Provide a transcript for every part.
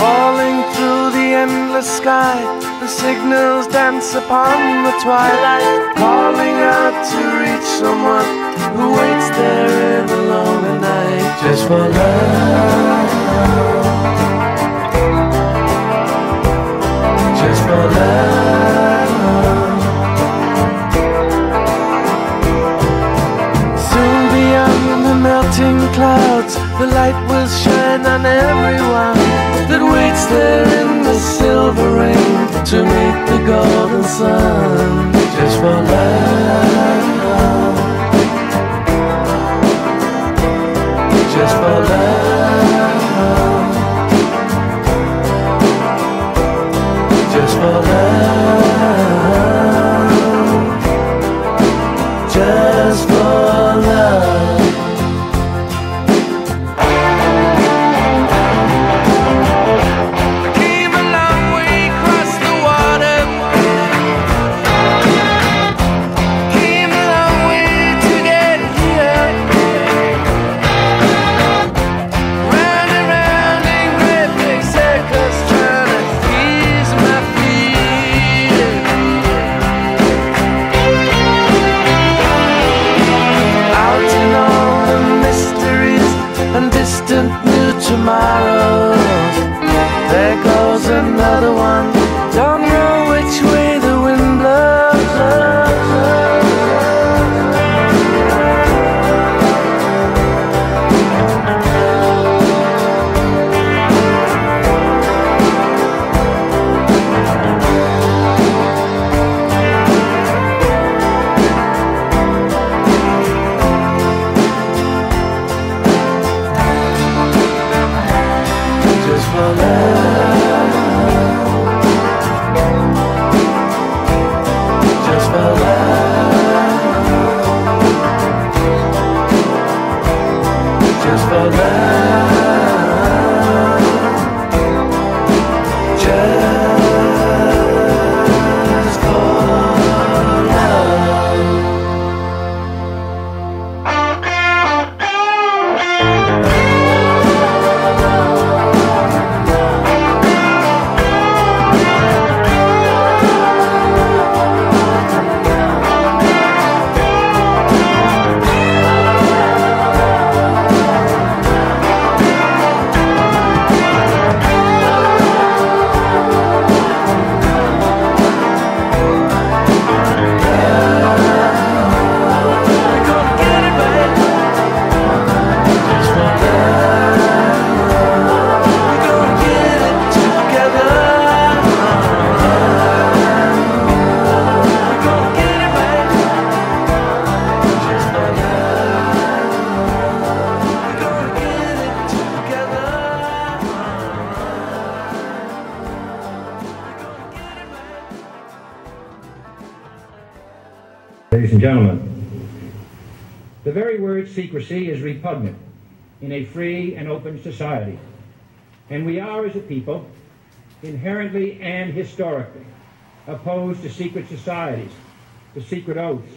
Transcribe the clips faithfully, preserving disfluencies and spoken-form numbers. Falling through the endless sky, the signals dance upon the twilight, calling out to reach someone who waits there in the lonely night, just for love, just for love. Soon beyond the melting clouds, the light will shine on everyone that waits there in the silver rain to meet the golden sun. Just for love, just for love, just for love, just for love. Tomorrow, there goes another one. Don't know which way the wind blows. Ladies and gentlemen, the very word secrecy is repugnant in a free and open society, and we are, as a people, inherently and historically opposed to secret societies, to secret oaths,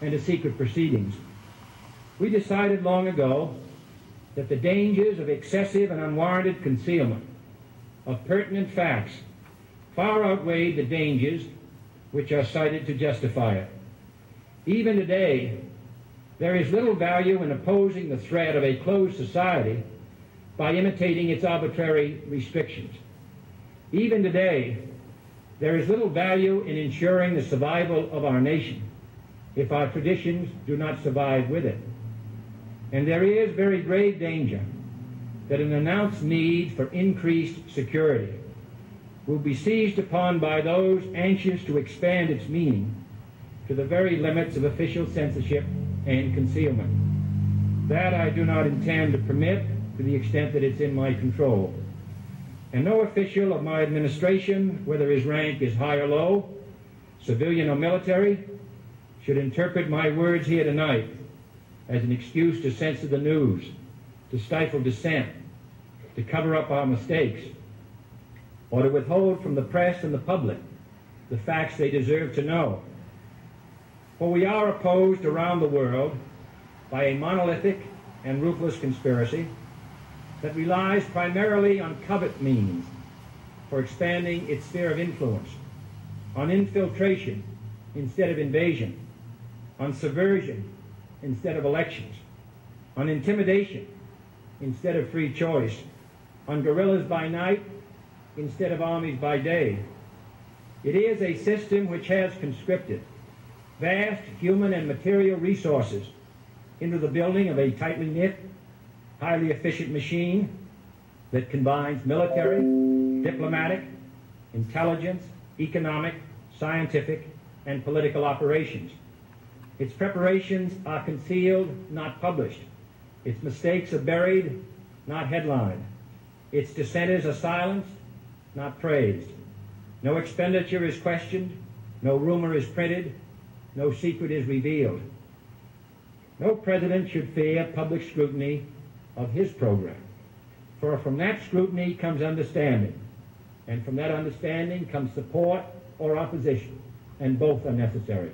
and to secret proceedings. We decided long ago that the dangers of excessive and unwarranted concealment of pertinent facts far outweighed the dangers which are cited to justify it. Even today, there is little value in opposing the threat of a closed society by imitating its arbitrary restrictions. Even today, there is little value in ensuring the survival of our nation if our traditions do not survive with it. And there is very grave danger that an announced need for increased security will be seized upon by those anxious to expand its meaning to the very limits of official censorship and concealment. That I do not intend to permit to the extent that it's in my control. And no official of my administration, whether his rank is high or low, civilian or military, should interpret my words here tonight as an excuse to censor the news, to stifle dissent, to cover up our mistakes, or to withhold from the press and the public the facts they deserve to know. For we are opposed around the world by a monolithic and ruthless conspiracy that relies primarily on covert means for expanding its sphere of influence, on infiltration instead of invasion, on subversion instead of elections, on intimidation instead of free choice, on guerrillas by night instead of armies by day. It is a system which has conscripted vast human and material resources into the building of a tightly knit, highly efficient machine that combines military, diplomatic, intelligence, economic, scientific, and political operations. Its preparations are concealed, not published. Its mistakes are buried, not headlined. Its dissenters are silenced, not praised. No expenditure is questioned, no rumor is printed, no secret is revealed. No president should fear public scrutiny of his program, for from that scrutiny comes understanding, and from that understanding comes support or opposition, and both are necessary.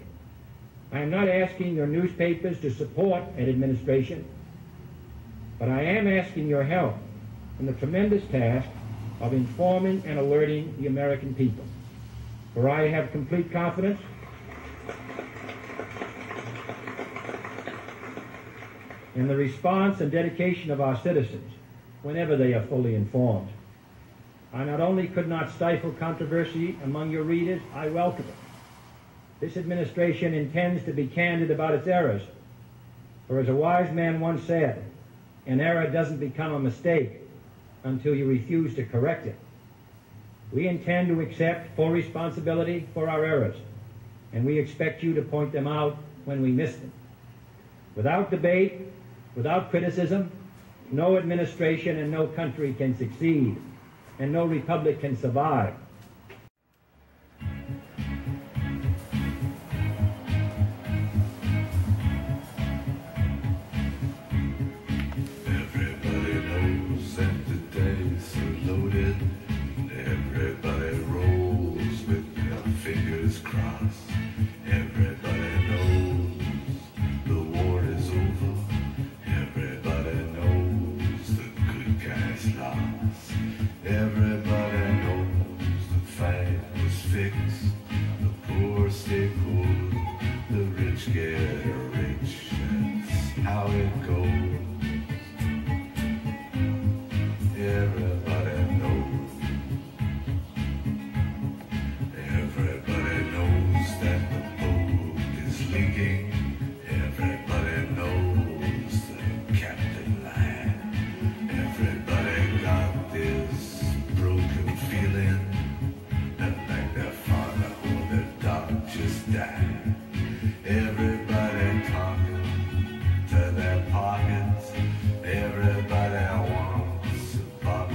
I am not asking your newspapers to support an administration, but I am asking your help in the tremendous task of informing and alerting the American people, for I have complete confidence in the response and dedication of our citizens whenever they are fully informed. I not only could not stifle controversy among your readers, I welcome it. This administration intends to be candid about its errors, for as a wise man once said, an error doesn't become a mistake until you refuse to correct it. We intend to accept full responsibility for our errors, and we expect you to point them out when we miss them. Without debate, without criticism, no administration and no country can succeed, and no republic can survive. Everybody talking to their pockets. Everybody wants a box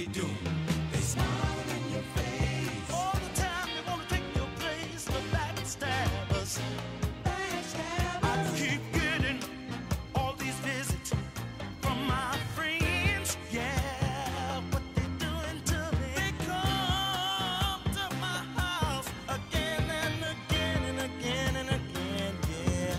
they do. They smile in your face all the time. They wanna take your place, but backstab us. Backstab us. I keep getting all these visits from my friends. Yeah, what they doing to me? They come to my house again and again and again and again. Yeah.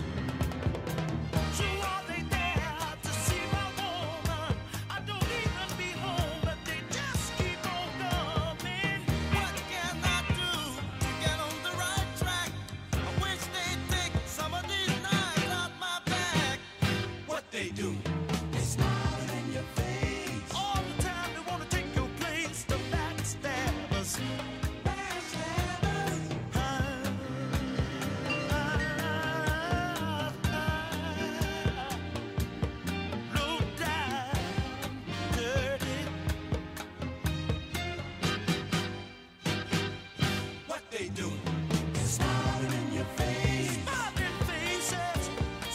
So are they there to see my woman? I don't even be home, but they just keep on coming. What can I do to get on the right track? I wish they'd take some of these knives out my back. What they do? They smile in your face all the time. They wanna take your place to backstab us. Backstab us. Low down, dirty. What they do? They smile in your face. Smiling faces,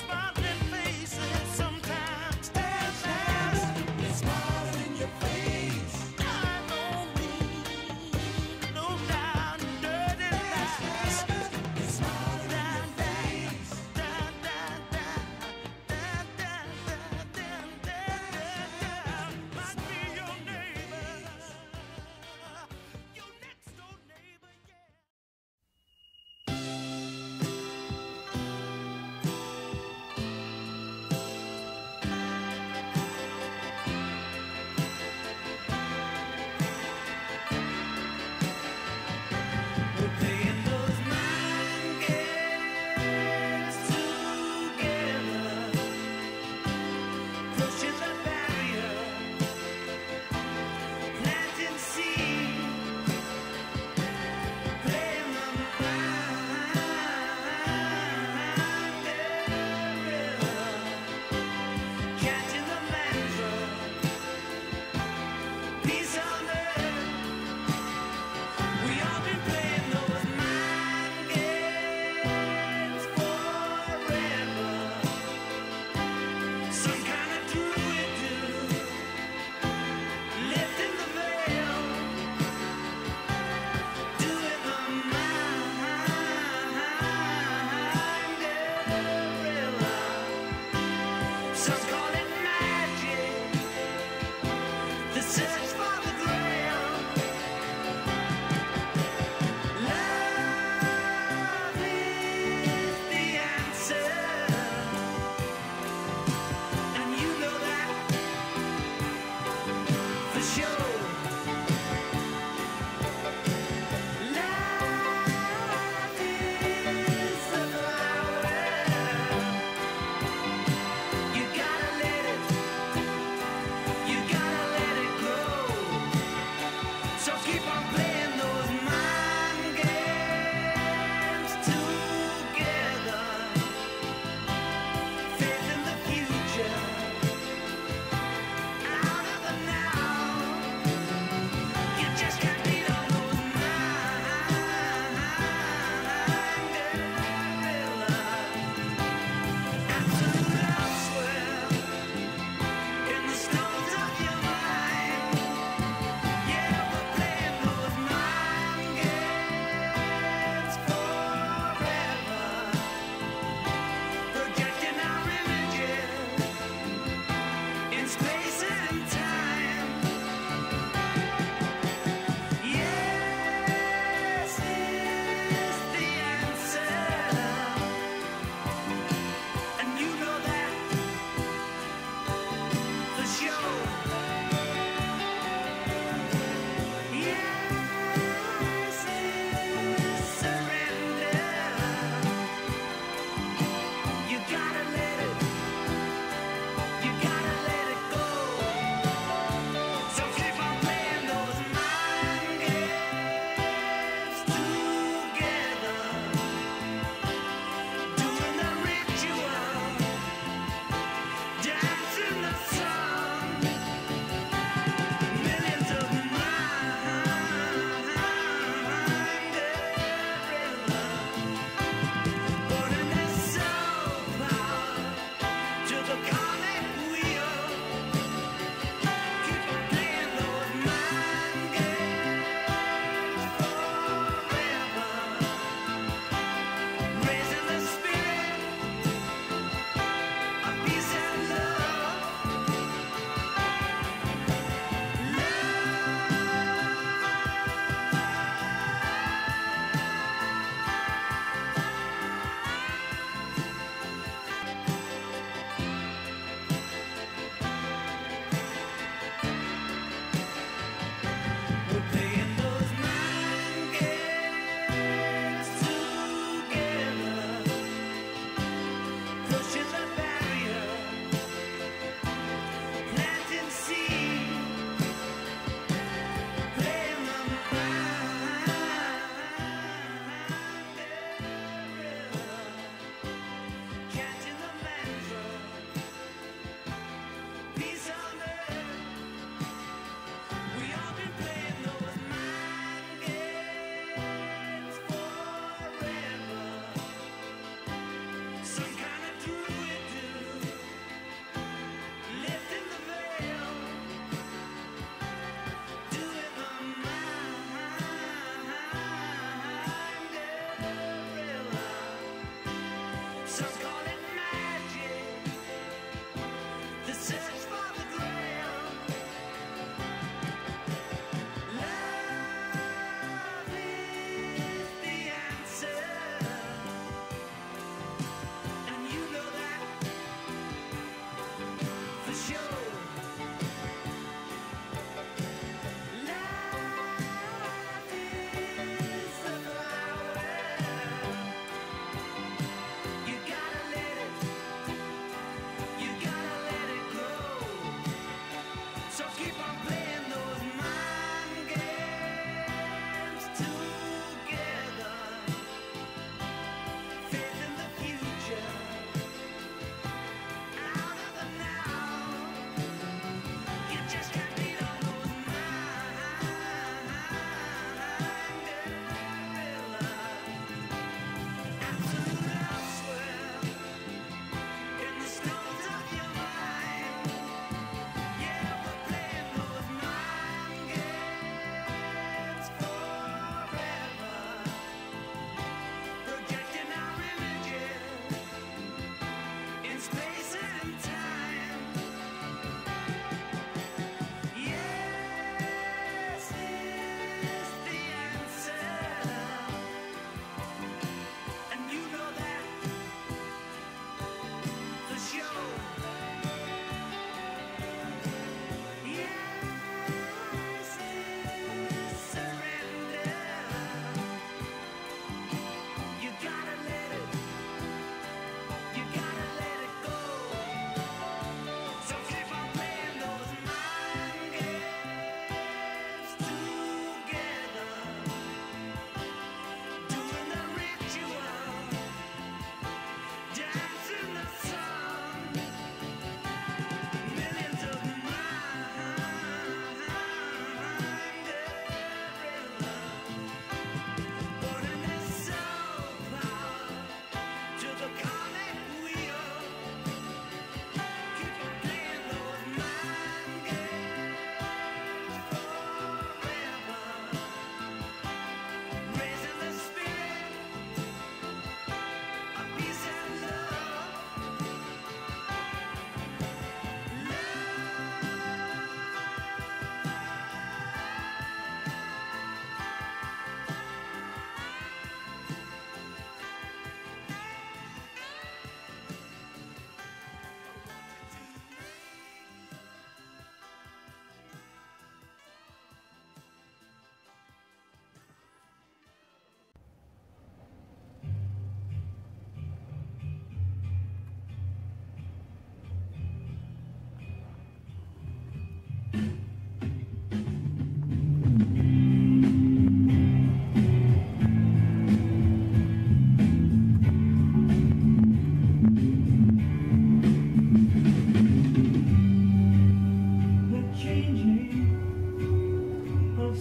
smiling faces. Sometimes that's us. They smile in your face. I know me. Low down, dirty lies. They smile in your face. Down, down, down, down, down, down, down. Might be your neighbor, your next door neighbor, yeah. Out of the now.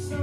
Oh, how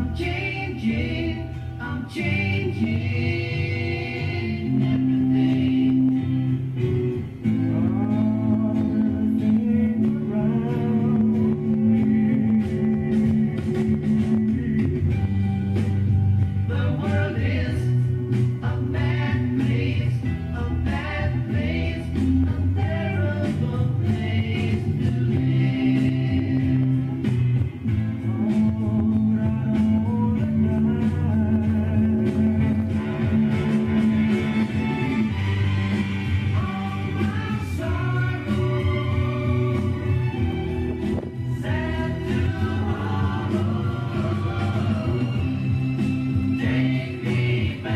I'm changing, I'm changing everything. All the things around me. The world is a mad place, a bad place, a terrible place to live. All around, all around. All my sorrow, sad to hollow. Take me back to my own home. All my crying, all my crying, till I'm dying, dying. Take me back to my own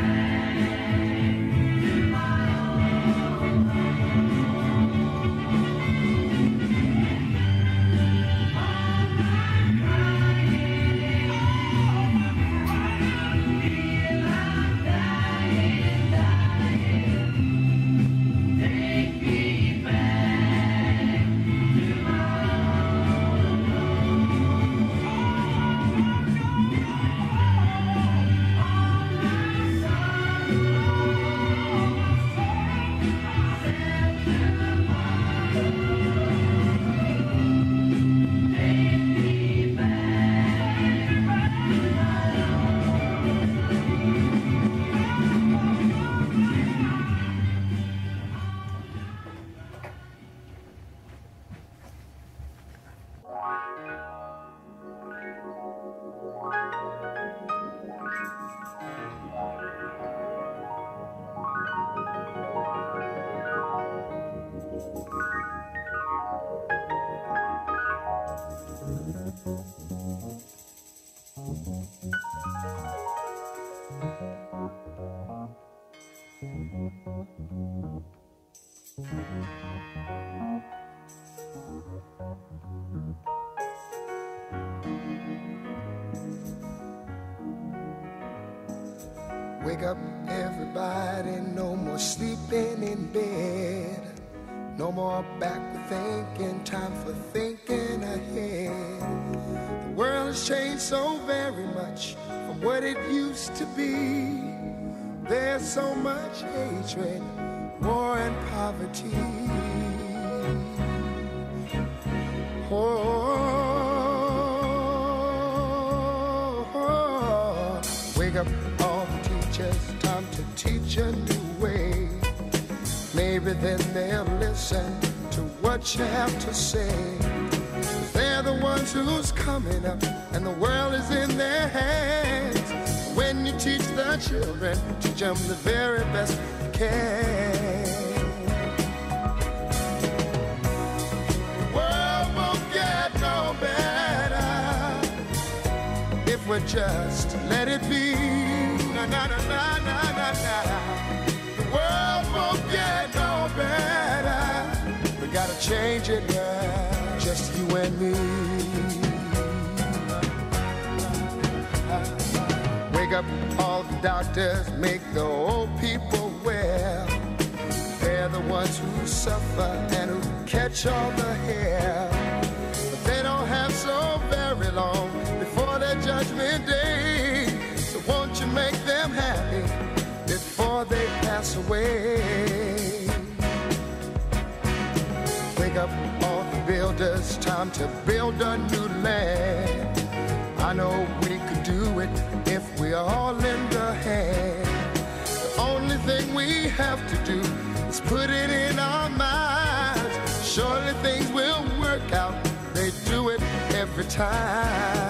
Wake up, everybody, no more sleeping in bed. No more backward thinking, time for thinking ahead. The world has changed so very much from what it used to be. There's so much hatred, war and poverty. Oh, oh, oh. Wake up, all the teachers, time to teach a new way. Maybe then they'll listen to what you have to say. They're the ones who's coming up, and the world is in their hands. When you teach the children, teach them the very best you can. The world won't get no better if we just let it be. Na na na na na na na. The world won't get no better. We gotta change it now, just you and me. Wake up, all the doctors, make the old people well. They're the ones who suffer and who catch all the hair. But they don't have so very long before their judgment day. So won't you make them happy before they pass away? Wake up, all the builders, time to build a new land. I know we could do it if we all lend a hand. The only thing we have to do is put it in our minds. Surely things will work out, they do it every time.